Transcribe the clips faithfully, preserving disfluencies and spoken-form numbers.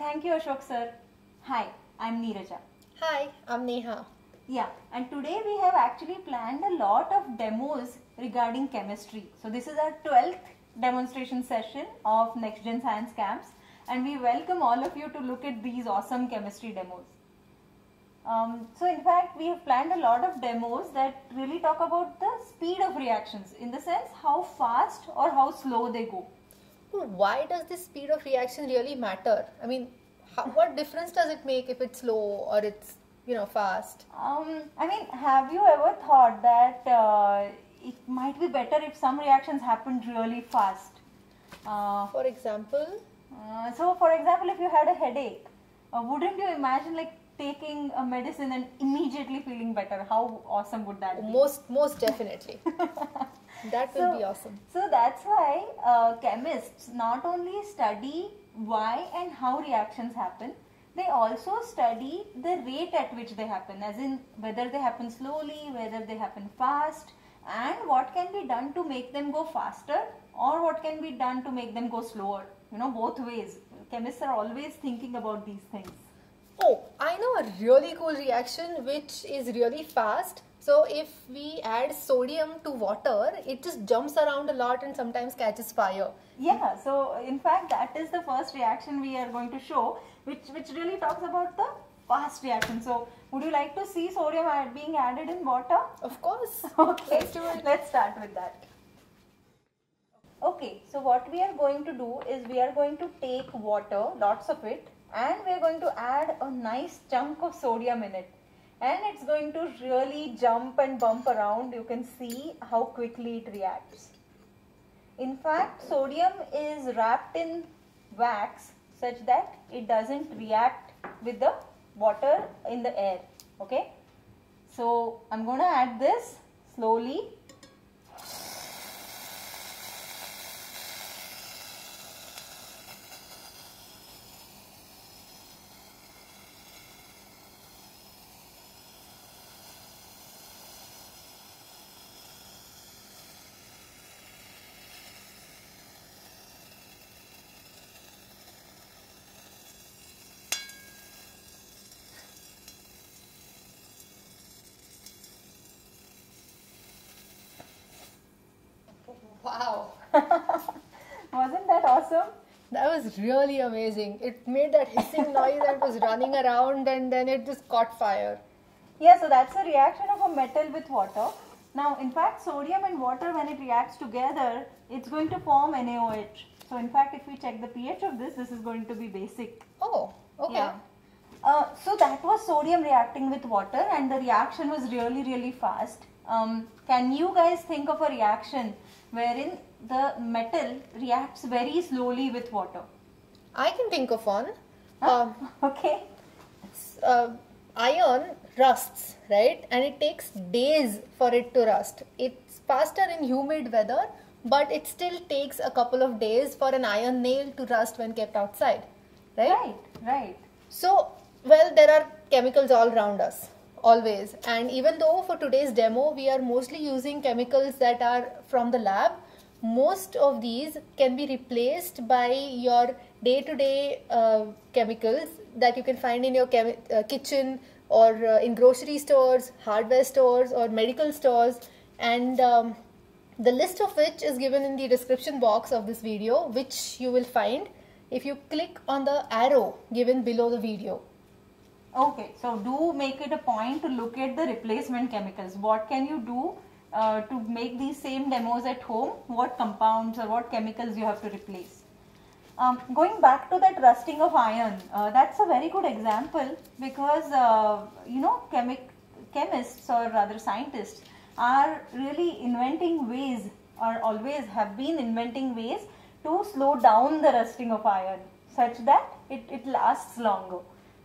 Thank you, Ashok sir. Hi, I'm Neeraja. Hi, I'm Neha. Yeah, and today we have actually planned a lot of demos regarding chemistry. So this is our twelfth demonstration session of Next Gen Science Camps, and we welcome all of you to look at these awesome chemistry demos. Um, so in fact, we have planned a lot of demos that really talk about the speed of reactions, in the sense how fast or how slow they go. Why does this speed of reaction really matter? I mean, how, what difference does it make if it's slow or it's, you know, fast? Um, I mean, have you ever thought that uh, it might be better if some reactions happened really fast? Uh, for example? Uh, so, for example, if you had a headache, uh, wouldn't you imagine like taking a medicine and immediately feeling better? How awesome would that be? Most, most definitely. That will so, be awesome. So that's why uh, chemists not only study why and how reactions happen, they also study the rate at which they happen, as in whether they happen slowly, whether they happen fast, and what can be done to make them go faster or what can be done to make them go slower. You know, both ways. Chemists are always thinking about these things. Oh, I know a really cool reaction which is really fast. So if we add sodium to water, it just jumps around a lot and sometimes catches fire. Yeah, so in fact that is the first reaction we are going to show, which, which really talks about the fast reaction. So would you like to see sodium being added in water? Of course. Okay, let's do it. Let's start with that. Okay, so what we are going to do is we are going to take water, lots of it, and we are going to add a nice chunk of sodium in it. And it's going to really jump and bump around. You can see how quickly it reacts. In fact, sodium is wrapped in wax such that it doesn't react with the water in the air. Okay. So I'm going to add this slowly. Wow. Wasn't that awesome? That was really amazing. It made that hissing noise that was running around, and then it just caught fire. Yeah, so that's a reaction of a metal with water. Now, in fact, sodium and water, when it reacts together, it's going to form N A O H. So, in fact, if we check the pH of this, this is going to be basic. Oh, okay. Yeah. Uh, so, that was sodium reacting with water, and the reaction was really, really fast. Um, can you guys think of a reaction wherein the metal reacts very slowly with water? I can think of one. Huh? Uh, okay. Uh, iron rusts, right? And it takes days for it to rust. It's faster in humid weather, but it still takes a couple of days for an iron nail to rust when kept outside, right? Right, right. So, well, there are chemicals all around us. Always. And even though for today's demo we are mostly using chemicals that are from the lab, most of these can be replaced by your day-to-day uh, chemicals that you can find in your chem uh, kitchen or uh, in grocery stores, hardware stores or medical stores, and um, the list of which is given in the description box of this video, which you will find if you click on the arrow given below the video. Okay, so do make it a point to look at the replacement chemicals. What can you do uh, to make these same demos at home? What compounds or what chemicals you have to replace? Um, going back to that rusting of iron, uh, that's a very good example, because uh, you know, chemi chemists or rather scientists are really inventing ways, or always have been inventing ways to slow down the rusting of iron such that it, it lasts longer.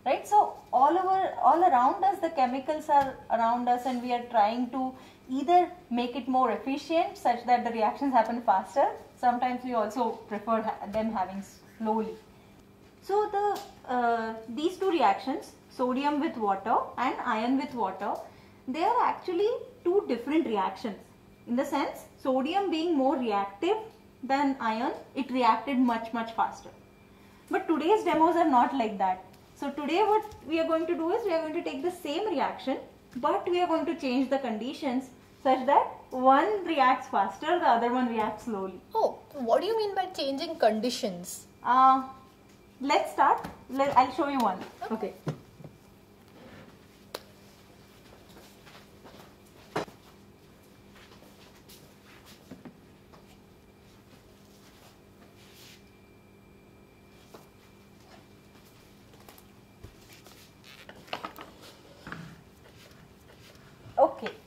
Right, so all over, all around us, the chemicals are around us, and we are trying to either make it more efficient such that the reactions happen faster. Sometimes we also prefer ha them having slowly. So the uh, these two reactions, sodium with water and iron with water, they are actually two different reactions. In the sense, sodium being more reactive than iron, it reacted much much faster. But today's demos are not like that. So today what we are going to do is we are going to take the same reaction, but we are going to change the conditions such that one reacts faster, the other one reacts slowly. Oh, what do you mean by changing conditions? Uh, let's start. Let, I'll show you one. Okay.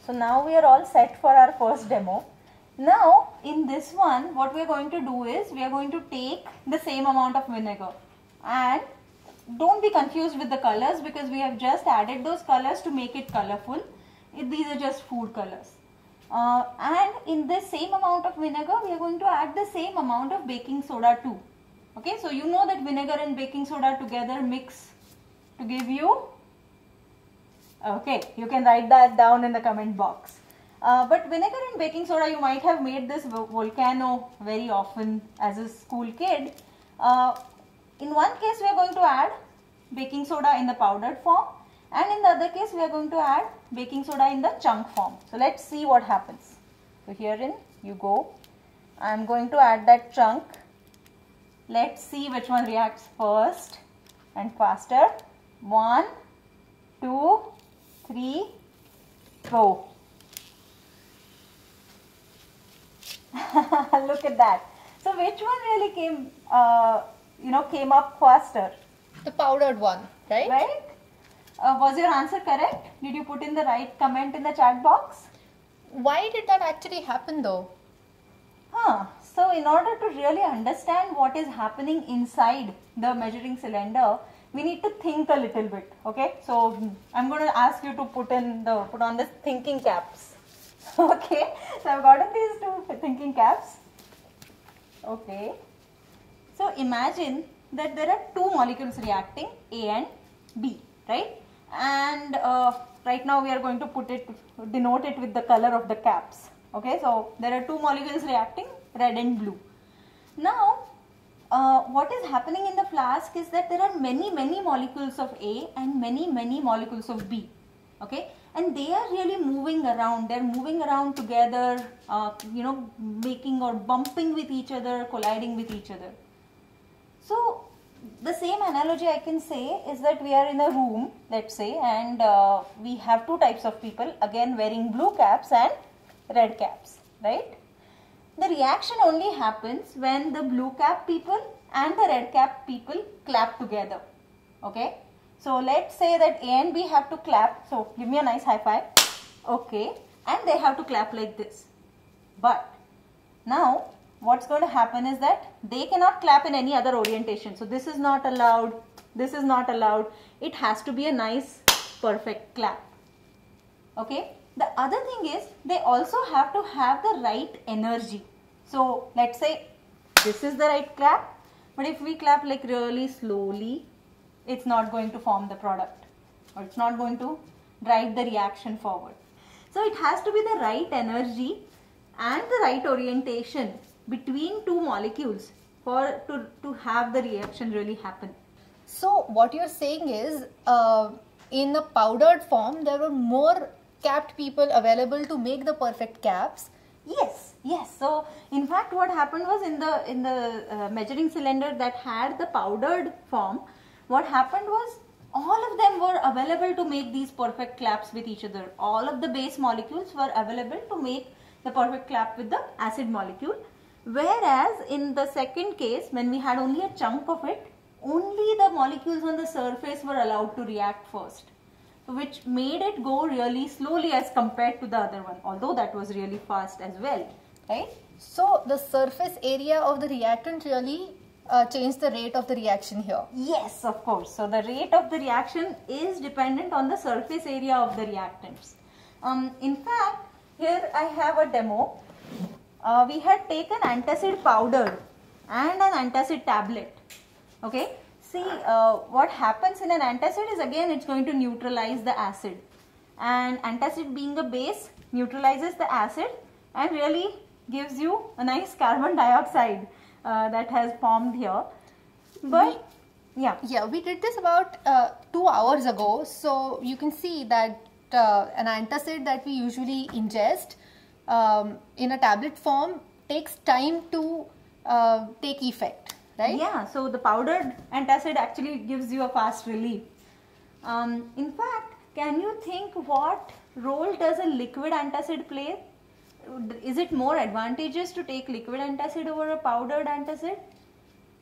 So now we are all set for our first demo. Now in this one what we are going to do is we are going to take the same amount of vinegar, and don't be confused with the colors because we have just added those colors to make it colorful. These are just food colors. Uh, and in the same amount of vinegar we are going to add the same amount of baking soda too. Okay, so you know that vinegar and baking soda together mix to give you. Okay, you can write that down in the comment box. Uh, but vinegar and baking soda, you might have made this volcano very often as a school kid. Uh, in one case, we are going to add baking soda in the powdered form, and in the other case, we are going to add baking soda in the chunk form. So let's see what happens. So herein you go. I am going to add that chunk. Let's see which one reacts first and faster. One, two. Three, go. Look at that. So which one really came, uh, you know, came up faster? The powdered one, right? Right. Uh, was your answer correct? Did you put in the right comment in the chat box? Why did that actually happen though? Huh. So in order to really understand what is happening inside the measuring cylinder, we need to think a little bit, okay? So I'm going to ask you to put in the put on the thinking caps, okay? So I've gotten these two thinking caps, okay? So imagine that there are two molecules reacting, A and B, right? And uh, right now we are going to put it, denote it with the color of the caps, okay? So there are two molecules reacting, red and blue. Now. Uh, what is happening in the flask is that there are many many molecules of A and many many molecules of B, okay, and they are really moving around, they're moving around together, uh, you know, making or bumping with each other, colliding with each other. So the same analogy I can say is that we are in a room, let's say, and uh, we have two types of people, again wearing blue caps and red caps, right? The reaction only happens when the blue cap people and the red cap people clap together, okay? So let's say that A and B have to clap, so give me a nice high five, okay? And they have to clap like this. But now what's going to happen is that they cannot clap in any other orientation. So this is not allowed, this is not allowed. It has to be a nice perfect clap, okay? The other thing is they also have to have the right energy. So let's say this is the right clap, but if we clap like really slowly, it's not going to form the product, or it's not going to drive the reaction forward. So it has to be the right energy and the right orientation between two molecules for to, to have the reaction really happen. So what you're saying is uh, in the powdered form, there were more capped people available to make the perfect caps. Yes, yes. So in fact what happened was in the in the uh, measuring cylinder that had the powdered form, what happened was all of them were available to make these perfect claps with each other. All of the base molecules were available to make the perfect clap with the acid molecule, whereas in the second case when we had only a chunk of it, only the molecules on the surface were allowed to react first, which made it go really slowly as compared to the other one, although that was really fast as well, right? So the surface area of the reactant really uh, changed the rate of the reaction here. Yes, of course. So the rate of the reaction is dependent on the surface area of the reactants. Um, in fact, here I have a demo. Uh, we had taken antacid powder and an antacid tablet, okay? See, uh, what happens in an antacid is again it's going to neutralize the acid, and antacid being a base neutralizes the acid and really gives you a nice carbon dioxide uh, that has formed here. but we, yeah yeah we did this about uh, two hours ago, so you can see that uh, an antacid that we usually ingest um, in a tablet form takes time to uh, take effect, right? Yeah, so the powdered antacid actually gives you a fast relief. Um, in fact, can you think what role does a liquid antacid play? Is it more advantageous to take liquid antacid over a powdered antacid,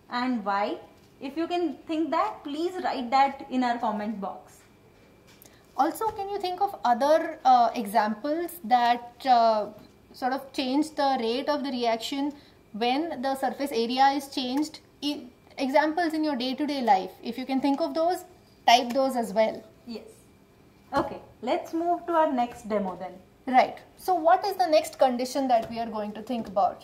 and why? If you can think that, please write that in our comment box. Also, can you think of other uh, examples that uh, sort of change the rate of the reaction when the surface area is changed? E- examples in your day-to-day life. If you can think of those, type those as well. Yes. Okay, let's move to our next demo then. Right. So what is the next condition that we are going to think about?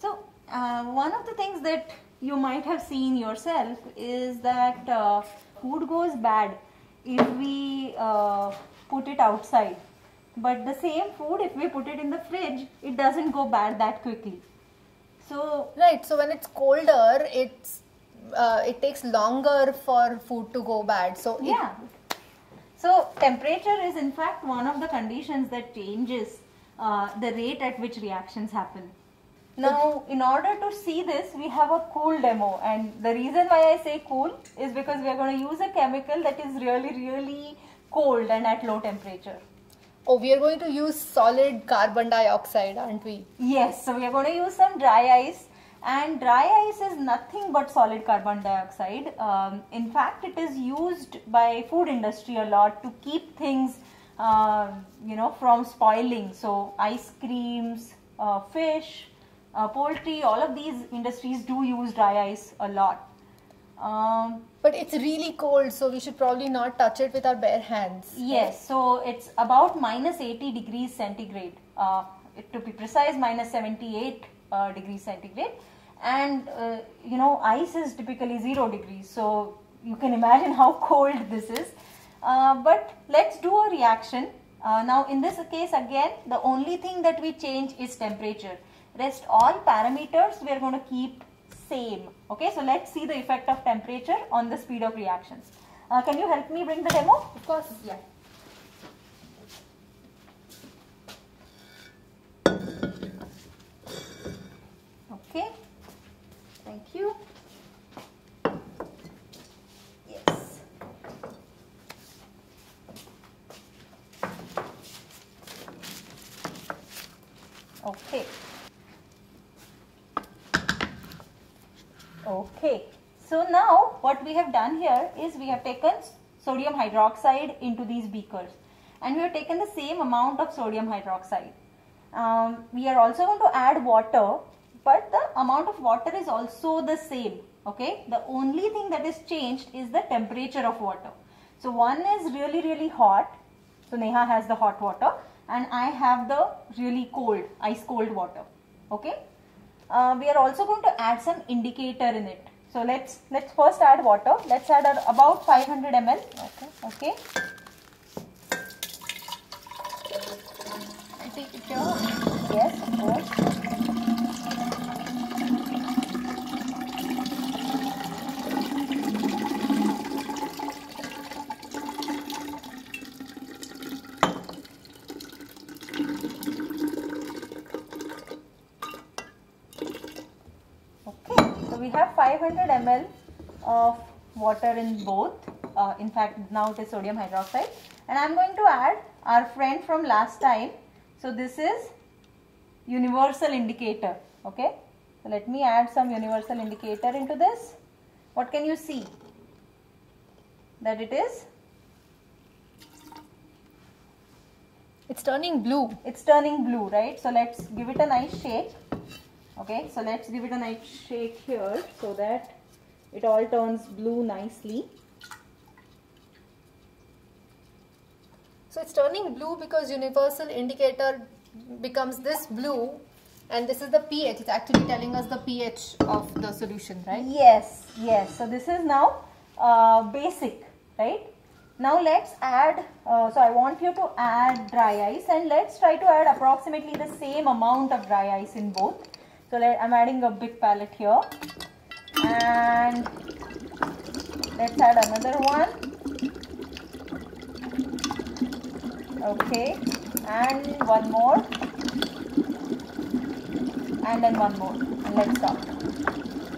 So uh, one of the things that you might have seen yourself is that uh, food goes bad if we uh, put it outside, but the same food, if we put it in the fridge, it doesn't go bad that quickly. So right. So when it's colder, it's uh, it takes longer for food to go bad. So yeah. It, So temperature is in fact one of the conditions that changes uh, the rate at which reactions happen. Now, in order to see this, we have a cool demo, and the reason why I say cool is because we are going to use a chemical that is really, really cold and at low temperature. Oh, we are going to use solid carbon dioxide, aren't we? Yes, so we are going to use some dry ice, and dry ice is nothing but solid carbon dioxide. Um, in fact, it is used by food industry a lot to keep things, uh, you know, from spoiling. So ice creams, uh, fish, uh, poultry, all of these industries do use dry ice a lot. Um, but it's really cold, so we should probably not touch it with our bare hands. Yes, so it's about minus eighty degrees centigrade, uh, to be precise, minus seventy-eight. Uh, degrees centigrade, and uh, you know, ice is typically zero degrees, so you can imagine how cold this is. Uh, but let's do a reaction. Uh, now in this case, again, the only thing that we change is temperature. Rest all parameters we are going to keep same. Okay, so let's see the effect of temperature on the speed of reactions. Uh, can you help me bring the demo? Of course. Yeah. Okay, thank you. Yes. Okay. Okay. So now what we have done here is we have taken sodium hydroxide into these beakers, and we have taken the same amount of sodium hydroxide. Um, we are also going to add water, but the amount of water is also the same. Okay, the only thing that is changed is the temperature of water. So one is really, really hot. So Neha has the hot water, and I have the really cold, ice cold water. Okay, uh, we are also going to add some indicator in it. So let's let's first add water. Let's add our about five hundred milliliters. Okay. Okay. I take it here. Yes, of course. five hundred milliliters of water in both, uh, in fact now it is sodium hydroxide, and I am going to add our friend from last time. So this is universal indicator. Okay, so let me add some universal indicator into this. What can you see? That it is, it's turning blue. It's turning blue, right? So let's give it a nice shake. Okay, so let's give it a nice shake here so that it all turns blue nicely. So it's turning blue because universal indicator becomes this blue, and this is the pH. It's actually telling us the pH of the solution, right? Yes, yes. So this is now uh, basic, right? Now let's add, uh, so I want you to add dry ice, and let's try to add approximately the same amount of dry ice in both. So let, I'm adding a big pallet here, and let's add another one. Okay, and one more, and then one more, and let's stop.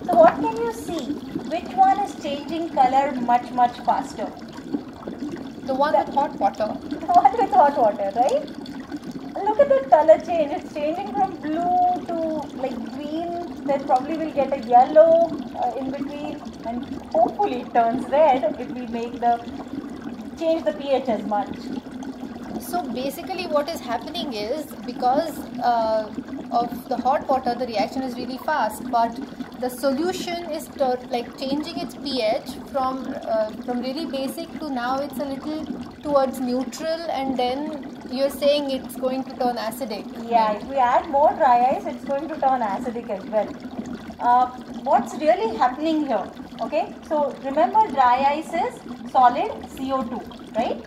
So what can you see? Which one is changing color much much faster? The one the, with hot water. The one with hot water, right? Look at the color change. It's changing from blue to like green. Then probably we'll get a yellow uh, in between, and hopefully it turns red if we make the change the pH as much. So basically, what is happening is because uh, of the hot water, the reaction is really fast, but the solution is like changing its pH from uh, from really basic to now it's a little towards neutral, and then you're saying it's going to turn acidic. Yeah, if we add more dry ice, it's going to turn acidic as well. Uh, what's really happening here? Okay, so remember dry ice is solid C O two, right?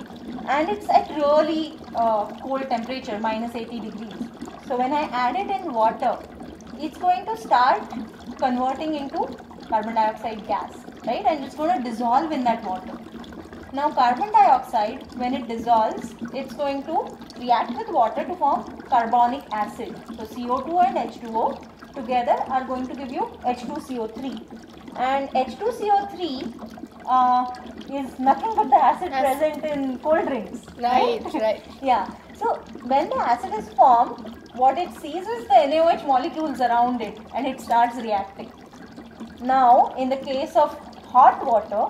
And it's at really uh, cold temperature, minus eighty degrees. So when I add it in water, it's going to start converting into carbon dioxide gas, right? And it's going to dissolve in that water. Now carbon dioxide, when it dissolves, it's going to react with water to form carbonic acid. So C O two and H two O together are going to give you H two C O three. And H two C O three uh, is nothing but the acid As present in cold drinks. Right, right. right. Yeah. So when the acid is formed, what it sees is the N A O H molecules around it and it starts reacting. Now in the case of hot water,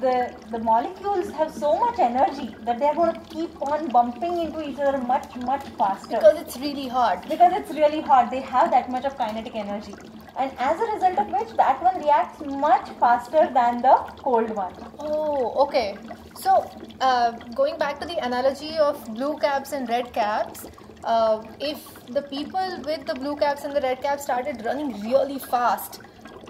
the, the molecules have so much energy that they are going to keep on bumping into each other much much faster. Because it's really hot. Because it's really hot. They have that much of kinetic energy. And as a result of which, that one reacts much faster than the cold one. Oh, okay. So, uh, going back to the analogy of blue caps and red caps, uh, if the people with the blue caps and the red caps started running really fast,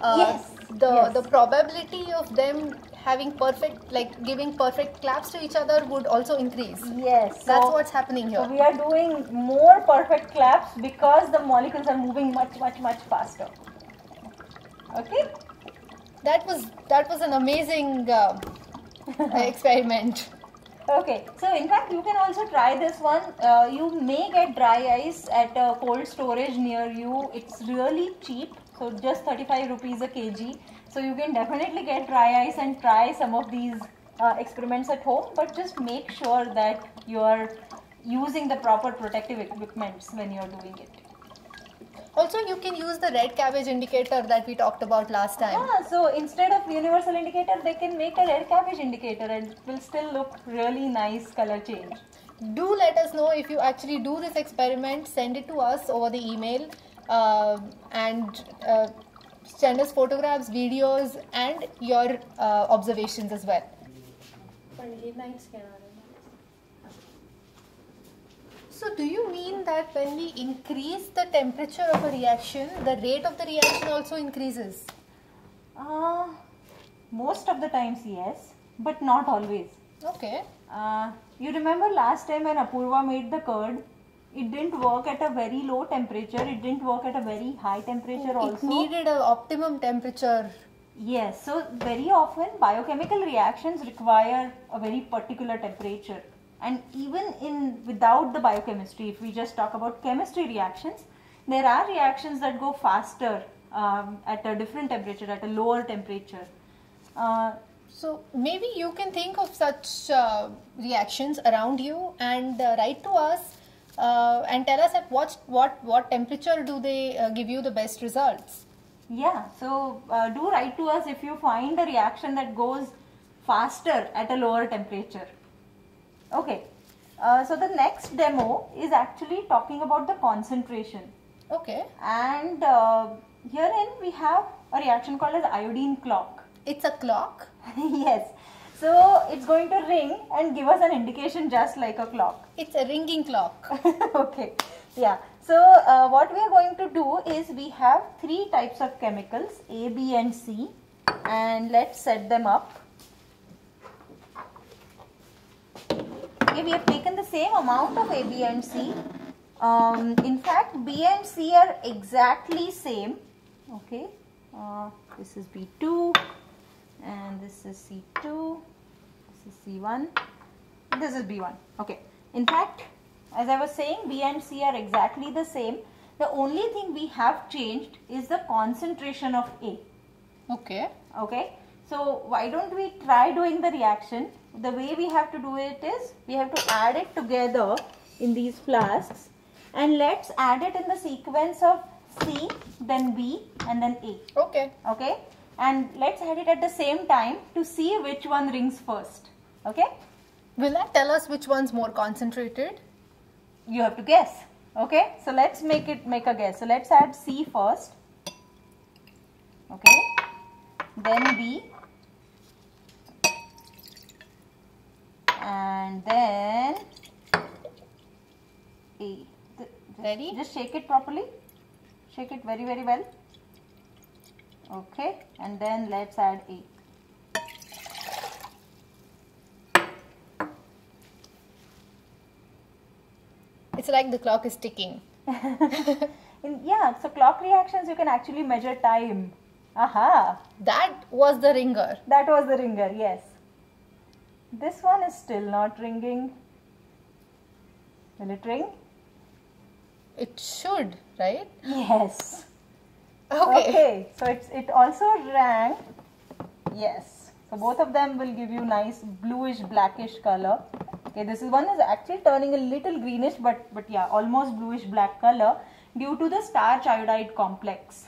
uh, yes. The, yes. the probability of them having perfect, like giving perfect claps to each other would also increase. Yes. That's so what's happening here. So we are doing more perfect claps because the molecules are moving much, much, much faster. Okay. That was, that was an amazing uh, experiment. Okay. So in fact, you can also try this one. Uh, you may get dry ice at a cold storage near you. It's really cheap. So just thirty-five rupees a kilogram. So you can definitely get dry ice and try some of these uh, experiments at home, but just make sure that you are using the proper protective equipments when you are doing it. Also, you can use the red cabbage indicator that we talked about last time. Ah, so instead of the universal indicator, they can make a red cabbage indicator and it will still look really nice color change. Do let us know if you actually do this experiment. Send it to us over the email. Uh, and uh, send us photographs, videos, and your uh, observations as well. So do you mean that when we increase the temperature of a reaction, the rate of the reaction also increases? Uh, most of the times yes, but not always. Okay. Uh, you remember last time when Apurva made the curd? It didn't work at a very low temperature, it didn't work at a very high temperature it also. It needed an optimum temperature. Yes, so very often biochemical reactions require a very particular temperature. And even in without the biochemistry, if we just talk about chemistry reactions, there are reactions that go faster um, at a different temperature, at a lower temperature. Uh, So maybe you can think of such uh, reactions around you and uh, write to us. Uh, and tell us at what what what temperature do they uh, give you the best results. Yeah, so uh, do write to us if you find a reaction that goes faster at a lower temperature. Okay, uh, so the next demo is actually talking about the concentration. Okay. And uh, herein we have a reaction called as iodine clock. It's a clock? Yes. So it's going to ring and give us an indication just like a clock. It's a ringing clock. Okay. Yeah. So uh, what we are going to do is we have three types of chemicals, A, B and C, and let's set them up. Okay, we have taken the same amount of A, B and C. Um, in fact, B and C are exactly same. Okay. Uh, This is B two and this is C two, this is C one, this is B one. Okay. In fact, as I was saying, B and C are exactly the same. The only thing we have changed is the concentration of A. Okay. Okay. So why don't we try doing the reaction? The way we have to do it is we have to add it together in these flasks, and let's add it in the sequence of C, then B and then A. Okay. Okay. And let's add it at the same time to see which one rings first. Okay. Will that tell us which one's more concentrated? You have to guess. Okay. So let's make it make a guess. So let's add C first. Okay. Then B. And then A. Just, ready? Just shake it properly. Shake it very, very well. Okay. And then let's add A. It's like the clock is ticking. In, yeah, so clock reactions, you can actually measure time. Aha. That was the ringer. That was the ringer, yes. This one is still not ringing. Will it ring? It should, right? Yes. Okay. Okay. So it's, it also rang. Yes. So both of them will give you nice bluish blackish color. Okay, this is one is actually turning a little greenish, but but yeah, almost bluish black color due to the starch iodide complex.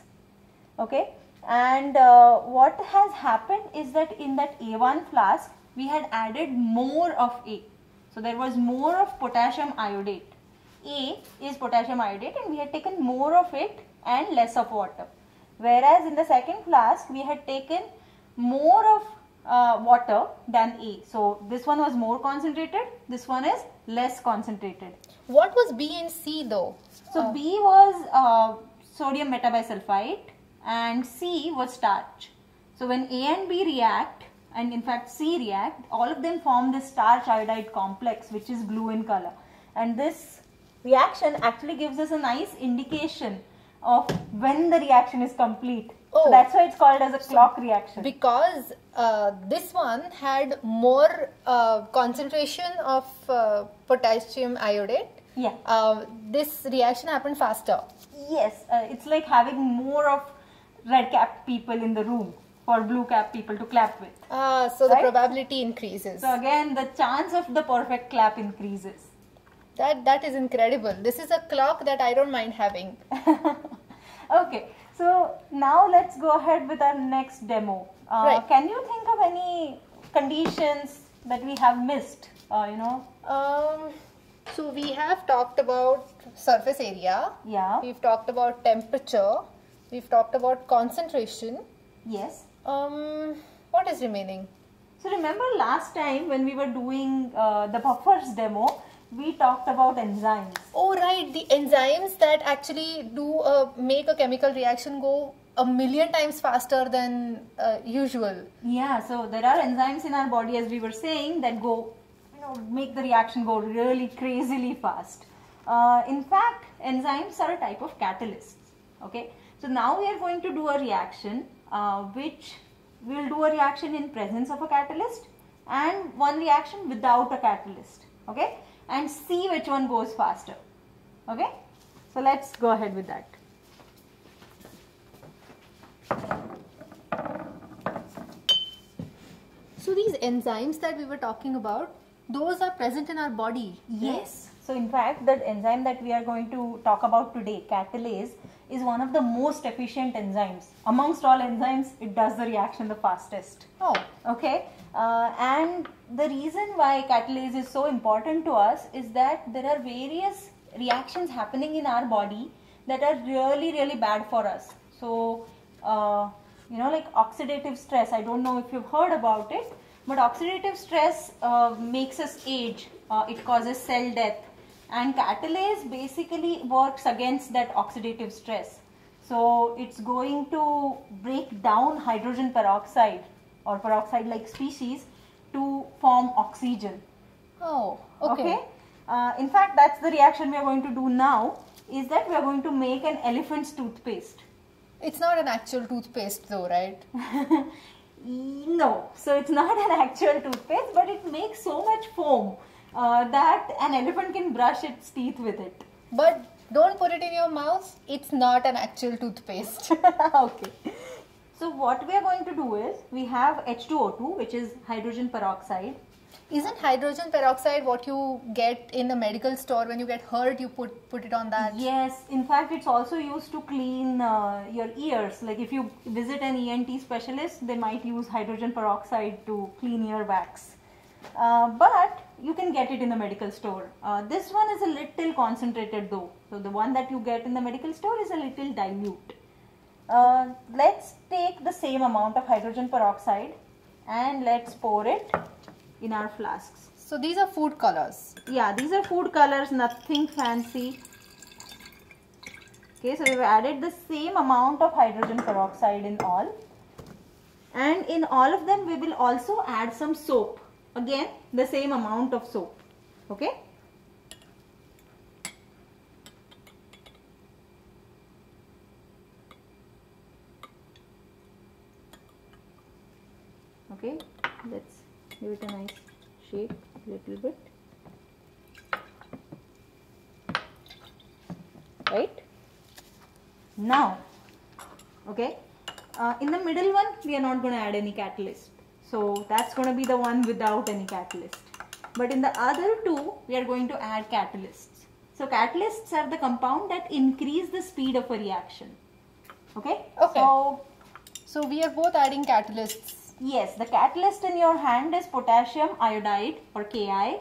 Okay. And uh, what has happened is that in that A one flask, we had added more of A. So there was more of potassium iodate. A is potassium iodate, and we had taken more of it and less of water. Whereas in the second flask, we had taken more of uh, water than A. So this one was more concentrated, this one is less concentrated. What was B and C though? So uh, B was uh, sodium meta-bisulfite and C was starch. So when A and B react, and in fact C react, all of them form this starch iodide complex, which is blue in color. And this reaction actually gives us a nice indication of when the reaction is complete. Oh, so that's why it's called as a clock reaction. Because uh, this one had more uh, concentration of uh, potassium iodate. Yeah. Uh, this reaction happened faster. Yes, uh, it's like having more of red capped people in the room for blue capped people to clap with. Ah, so right? The probability increases. So again, the chance of the perfect clap increases. That, that is incredible. This is a clock that I don't mind having. Okay, so now let's go ahead with our next demo. Uh, right. Can you think of any conditions that we have missed, uh, you know? Um, so we have talked about surface area. Yeah. We've talked about temperature. We've talked about concentration. Yes. Um, what is remaining? So remember last time when we were doing uh, the buffers demo, we talked about enzymes. Oh right, the enzymes that actually do uh, make a chemical reaction go a million times faster than uh, usual. Yeah, so there are enzymes in our body, as we were saying, that go, you know, make the reaction go really crazily fast. Uh, in fact, enzymes are a type of catalysts. Okay. So now we are going to do a reaction uh, which we will do a reaction in presence of a catalyst and one reaction without a catalyst, okay, and see which one goes faster, okay. So let's go ahead with that. So these enzymes that we were talking about, those are present in our body. Yes. So in fact, that enzyme that we are going to talk about today, catalase, is one of the most efficient enzymes. Amongst all enzymes, it does the reaction the fastest. Oh. Okay. Uh, and the reason why catalase is so important to us is that there are various reactions happening in our body that are really, really bad for us. So, uh, you know, like oxidative stress, I don't know if you've heard about it, but oxidative stress uh, makes us age, uh, it causes cell death. And catalase basically works against that oxidative stress. So it's going to break down hydrogen peroxide or peroxide-like species to form oxygen. Oh, okay. Okay? Uh, in fact, that's the reaction we are going to do now, is that we are going to make an elephant's toothpaste. It's not an actual toothpaste though, right? No. So it's not an actual toothpaste, but it makes so much foam uh, that an elephant can brush its teeth with it. But don't put it in your mouth. It's not an actual toothpaste. Okay. So what we are going to do is, we have H two O two, which is hydrogen peroxide. Isn't hydrogen peroxide what you get in the medical store when you get hurt? You put put it on that. Yes, in fact, it's also used to clean uh, your ears. Like if you visit an E N T specialist, they might use hydrogen peroxide to clean ear wax. Uh, but you can get it in the medical store. Uh, this one is a little concentrated though. So the one that you get in the medical store is a little dilute. Uh, let's take the same amount of hydrogen peroxide and let's pour it in our flasks. So these are food colors. Yeah, these are food colors, nothing fancy. Okay, so we've added the same amount of hydrogen peroxide in all. And in all of them, we will also add some soap. Again, the same amount of soap. Okay. Okay, let's give it a nice shake, little bit, right? Now, okay, uh, in the middle one, we are not going to add any catalyst. So that's going to be the one without any catalyst. But in the other two, we are going to add catalysts. So catalysts are the compound that increase the speed of a reaction. Okay? Okay. So, so we are both adding catalysts. Yes, the catalyst in your hand is potassium iodide or K I.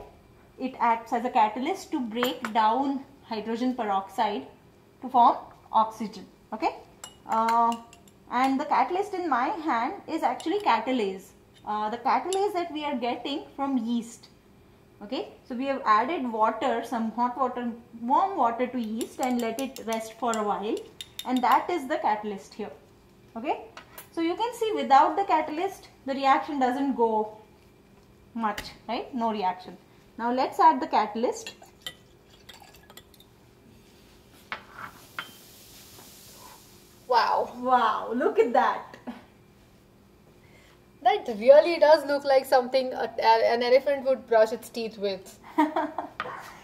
It acts as a catalyst to break down hydrogen peroxide to form oxygen. Okay, uh, and the catalyst in my hand is actually catalase. Uh, the catalase that we are getting from yeast. Okay, so we have added water, some hot water, warm water to yeast and let it rest for a while, and that is the catalyst here. Okay. So you can see without the catalyst, the reaction doesn't go much, right? No reaction. Now let's add the catalyst. Wow. Wow, look at that. That really does look like something an elephant would brush its teeth with.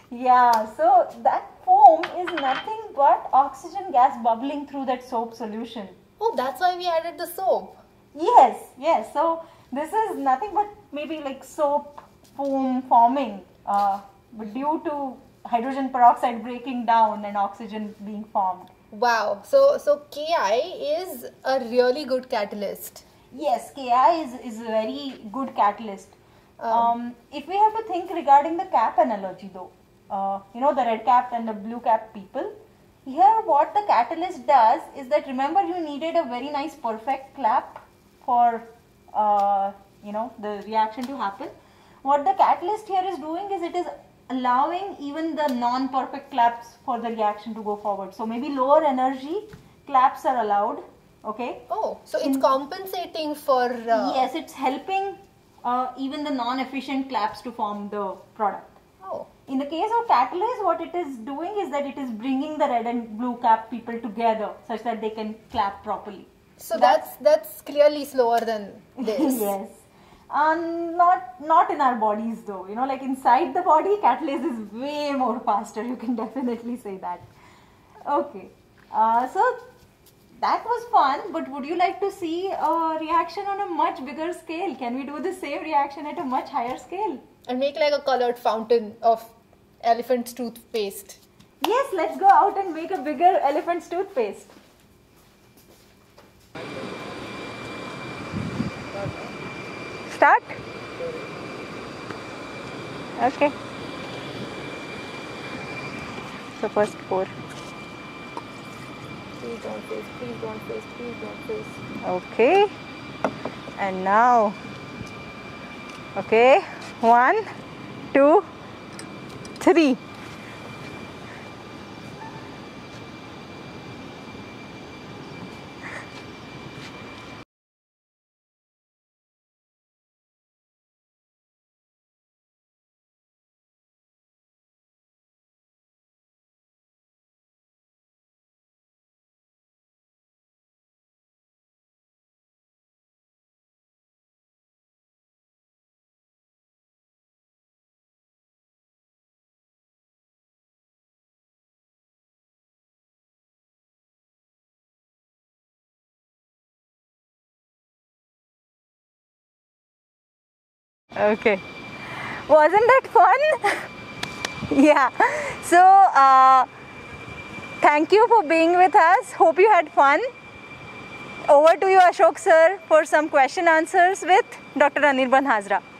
Yeah, so that foam is nothing but oxygen gas bubbling through that soap solution. Oh, that's why we added the soap. Yes, yes. So this is nothing but maybe like soap foam forming uh, due to hydrogen peroxide breaking down and oxygen being formed. Wow. So so K I is a really good catalyst. Yes, K I is, is a very good catalyst. Um, um, if we have to think regarding the cap analogy though, uh, you know, the red cap and the blue cap people. Here what the catalyst does is that, remember you needed a very nice perfect clap for uh, you know, the reaction to happen. What the catalyst here is doing is it is allowing even the non-perfect claps for the reaction to go forward. So maybe lower energy claps are allowed. Okay. Oh, so it's In, compensating for... Uh... Yes, it's helping uh, even the non-efficient claps to form the product. In the case of catalase, what it is doing is that it is bringing the red and blue cap people together such that they can clap properly. So that's that's, that's clearly slower than this. Yes. Um, not, not in our bodies though. You know, like inside the body, catalase is way more faster. You can definitely say that. Okay. Uh, so that was fun, but would you like to see a reaction on a much bigger scale? Can we do the same reaction at a much higher scale? And make like a colored fountain of elephant's toothpaste. Yes, let's go out and make a bigger elephant's toothpaste. Start? Okay. So first pour. Please don't face, please don't face, please don't face. Okay. And now. Okay. One, two, three. Okay. Wasn't that fun? Yeah. So, uh, thank you for being with us. Hope you had fun. Over to you, Ashok sir, for some question answers with Doctor Anirban Hazra.